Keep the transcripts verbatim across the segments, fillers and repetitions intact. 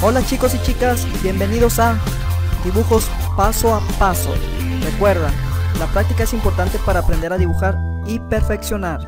Hola chicos y chicas, bienvenidos a Dibujos Paso a Paso. Recuerda, la práctica es importante para aprender a dibujar y perfeccionar.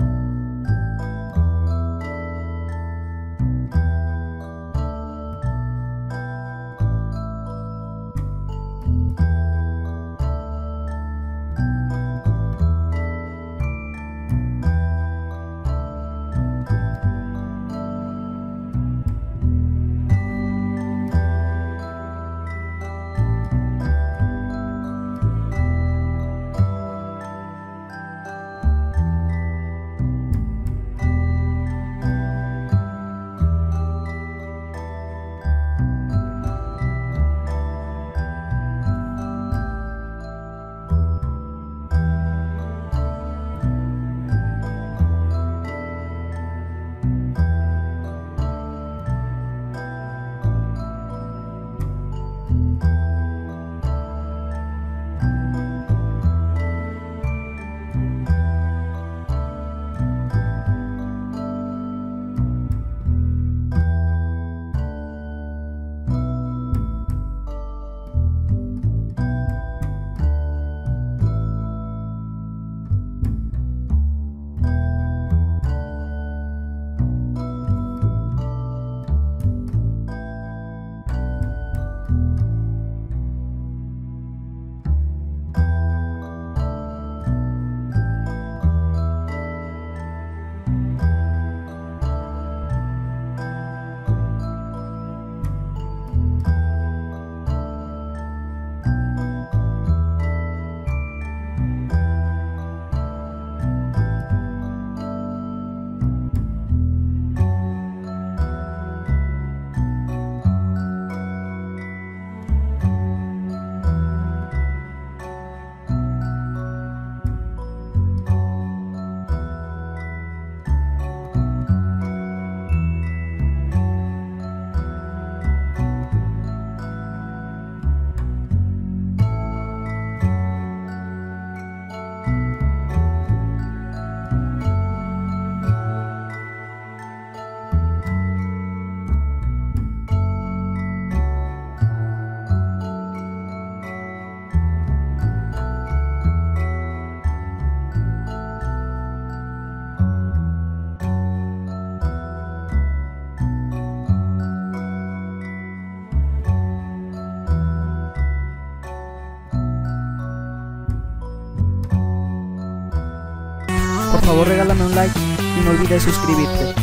Por favor, regálame un like y no olvides suscribirte.